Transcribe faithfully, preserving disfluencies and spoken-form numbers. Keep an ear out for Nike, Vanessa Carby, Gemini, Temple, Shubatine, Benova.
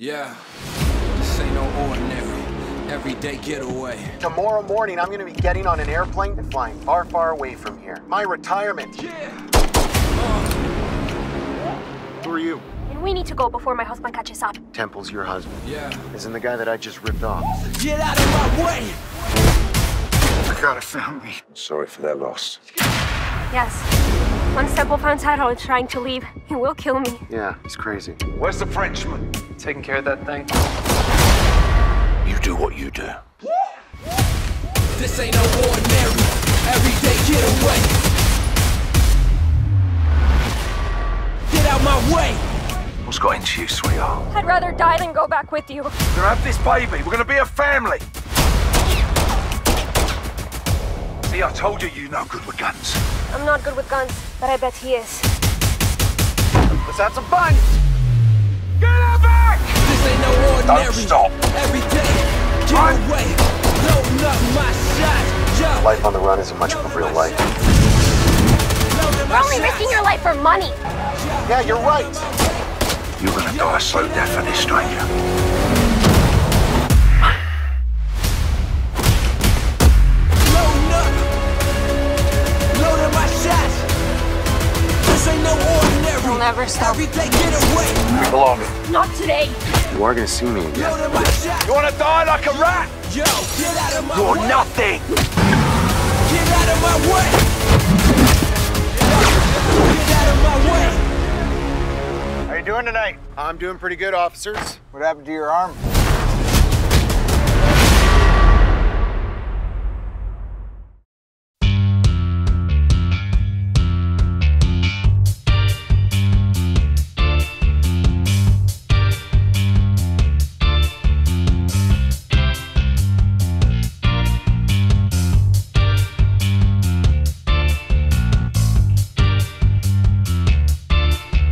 Yeah, this ain't no ordinary, everyday getaway. Tomorrow morning, I'm gonna be getting on an airplane and flying far, far away from here. My retirement. Yeah. Uh. Who are you? And we need to go before my husband catches up. Temple's your husband. Yeah. Isn't the guy that I just ripped off? Get out of my way! I got a family. Sorry for their loss. Yes. Once Temple finds out I was trying to leave, he will kill me. Yeah, he's crazy. Where's the Frenchman? Taking care of that thing. You do what you do. This ain't no ordinary, everyday getaway. Get out my way! What's got into you, sweetheart? I'd rather die than go back with you. We're gonna have this baby. We're gonna be a family. See, I told you you're no good with guns. I'm not good with guns, but I bet he is. Let's have some fun! Get her back! This ain't no ordinary. Don't stop. Every day, get I'm... away. Loading up my shot. Yo. Life on the run isn't much of a real life. You're only risking your life for money. Yeah, you're right. You're gonna die a slow death for this, stranger. Never stop. We belong. Not today. You are gonna see me again. You wanna die like a rat? Yo, get out of my You're way. Nothing. Get out of my way. Get out of my way. How you doing tonight? I'm doing pretty good, officers. What happened to your arm?